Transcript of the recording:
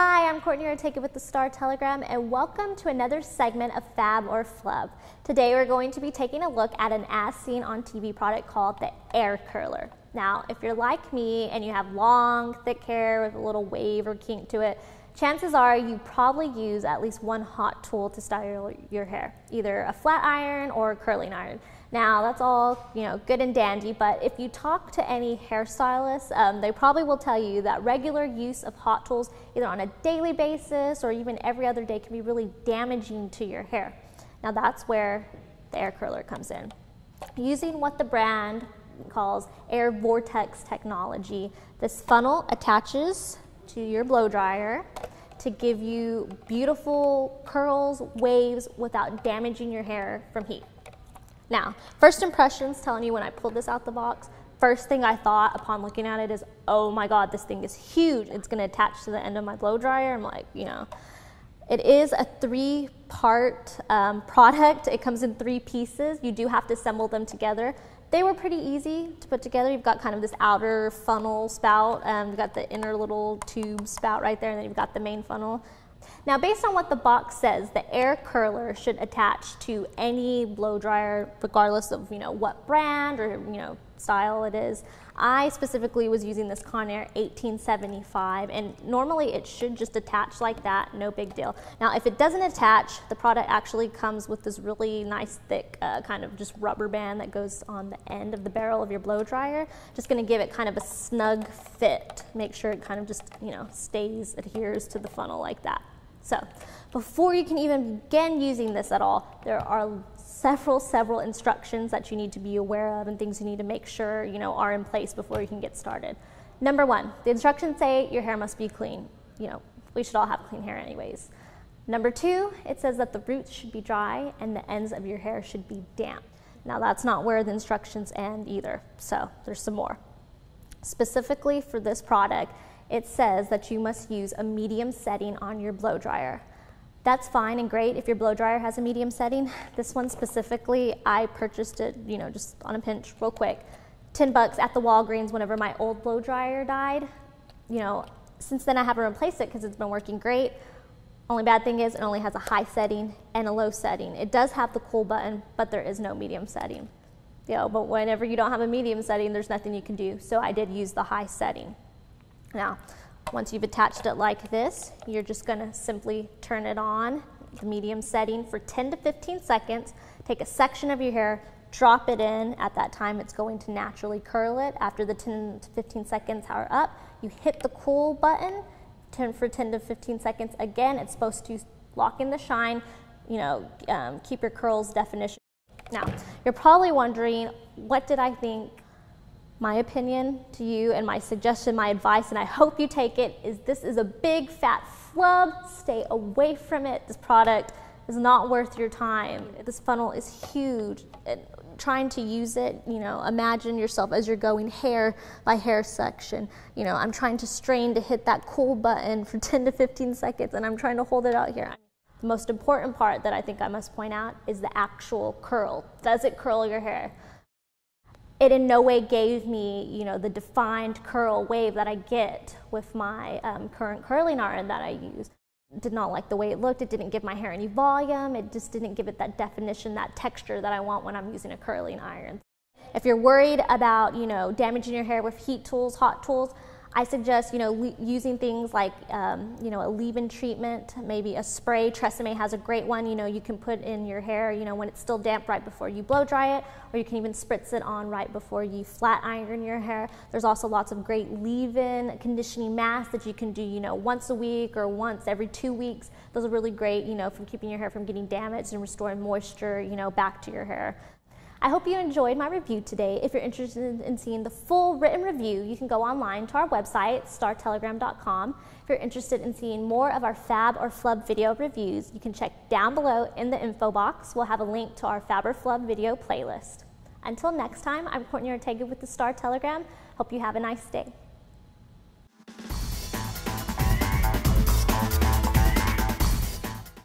Hi, I'm Courtney Ortega with the Star-Telegram, and welcome to another segment of Fab or Flub. Today we're going to be taking a look at an as-seen-on-TV product called the Air Curler. Now, if you're like me and you have long, thick hair with a little wave or kink to it, chances are you probably use at least one hot tool to style your hair, either a flat iron or a curling iron. Now, that's all, you know, good and dandy, but if you talk to any hairstylist, they probably will tell you that regular use of hot tools, either on a daily basis or even every other day, can be really damaging to your hair. Now, that's where the Air Curler comes in. Using what the brand calls air vortex technology, this funnel attaches to your blow dryer to give you beautiful curls, waves, without damaging your hair from heat. Now, first impressions telling you when I pulled this out the box, first thing I thought upon looking at it is, oh my God, this thing is huge. It's gonna attach to the end of my blow dryer. I'm like, you know, it is a three-part product. It comes in three pieces. You do have to assemble them together. They were pretty easy to put together. You've got kind of this outer funnel spout, you've got the inner little tube spout right there, and then you've got the main funnel. Now, based on what the box says, the Air Curler should attach to any blow dryer, regardless of, you know, what brand or, you know, style it is. I specifically was using this Conair 1875, and normally it should just attach like that, no big deal. Now, if it doesn't attach, the product actually comes with this really nice thick kind of just rubber band that goes on the end of the barrel of your blow dryer, just going to give it kind of a snug fit, make sure it kind of just, you know, stays, adheres to the funnel like that. So before you can even begin using this at all, there are several instructions that you need to be aware of and things you need to make sure, you know, are in place before you can get started. Number one, the instructions say your hair must be clean. You know, we should all have clean hair anyways. Number two, it says that the roots should be dry and the ends of your hair should be damp. Now, that's not where the instructions end either, so there's some more. Specifically for this product, it says that you must use a medium setting on your blow dryer. That's fine and great if your blow dryer has a medium setting. This one specifically, I purchased it, you know, just on a pinch real quick. $10 at the Walgreens whenever my old blow dryer died. You know, since then I haven't replaced it because it's been working great. Only bad thing is it only has a high setting and a low setting. It does have the cool button, but there is no medium setting. You know, but whenever you don't have a medium setting, there's nothing you can do. So I did use the high setting. Now, once you've attached it like this, you're just going to simply turn it on, the medium setting, for 10 to 15 seconds. Take a section of your hair, drop it in. At that time, it's going to naturally curl it. After the 10 to 15 seconds are up, you hit the cool button for 10 to 15 seconds again. It's supposed to lock in the shine, you know, keep your curls definition. Now, you're probably wondering, what did I think? My opinion to you and my suggestion, my advice, and I hope you take it, is this is a big fat flub. Stay away from it. This product is not worth your time. This funnel is huge. Trying to use it, you know, imagine yourself as you're going hair by hair section. You know, I'm trying to strain to hit that cool button for 10 to 15 seconds, and I'm trying to hold it out here. The most important part that I think I must point out is the actual curl. Does it curl your hair? It in no way gave me, you know, the defined curl wave that I get with my current curling iron that I use. Did not like the way it looked. It didn't give my hair any volume. It just didn't give it that definition, that texture that I want when I'm using a curling iron. If you're worried about, you know, damaging your hair with heat tools, hot tools, I suggest, you know, using things like, you know, a leave-in treatment, maybe a spray. Tresemme has a great one, you know, you can put in your hair, you know, when it's still damp right before you blow dry it, or you can even spritz it on right before you flat iron your hair. There's also lots of great leave-in conditioning masks that you can do, you know, once a week or once every 2 weeks. Those are really great, you know, for keeping your hair from getting damaged and restoring moisture, you know, back to your hair. I hope you enjoyed my review today. If you're interested in seeing the full written review, you can go online to our website, startelegram.com. If you're interested in seeing more of our Fab or Flub video reviews, you can check down below in the info box. We'll have a link to our Fab or Flub video playlist. Until next time, I'm Courtney Ortega with the Star-Telegram. Hope you have a nice day.